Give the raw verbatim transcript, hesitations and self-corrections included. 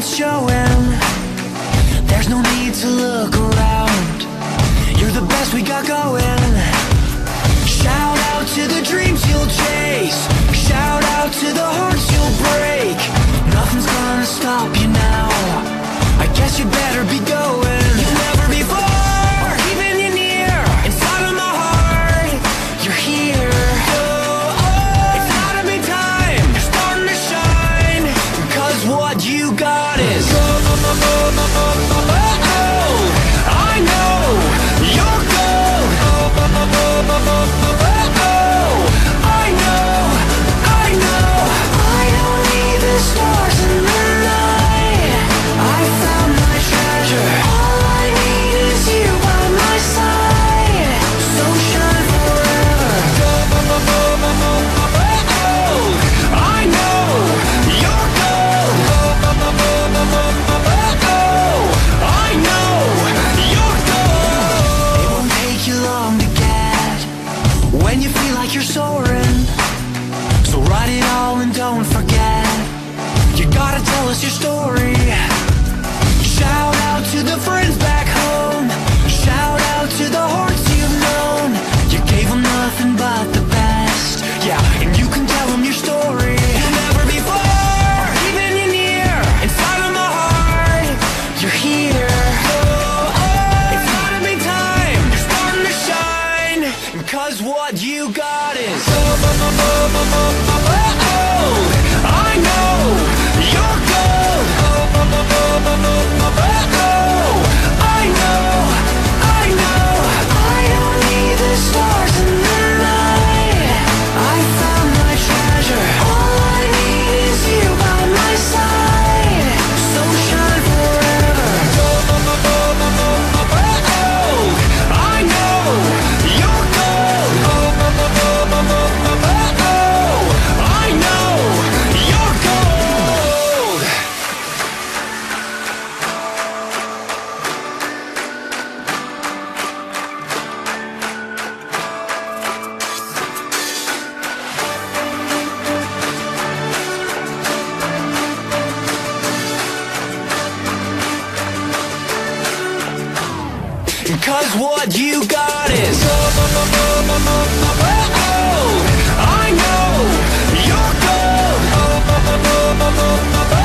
it's showing. There's no need to look around. You're the best we got going. Shout out to the dreams you'll chase. Shout out to the hearts you'll break. Nothing's gonna stop you now. I guess you better be going. You'll never be far, keeping you near. Inside of my heart, you're here. So, oh, it's not a big time, you're starting to shine. Cause what you got is gold. I know you're gold. I know, I know. I don't need the stars in the night. I found my treasure. All I need is you by my side. So shine forever. I know you're gold. I know you're gold. It won't take you long to get when you feel like you're soaring. So write it all and don't forget. You gotta tell us your story. Shout out to the friends back home. Shout out to the hearts you've known. You gave them nothing but the best. Yeah, and you can tell them your story. You'll never be far, keeping you near. Inside of my heart, you're here. Oh, oh, it's not a big time, you're starting to shine. Cause what you got is gold. I know you're gold. I know, I know. I don't need the stars in the night. I found my treasure. All I need is you by my side. So shine forever. I know you're gold. I know you're gold. Cause what you got is gold. I know you're gold.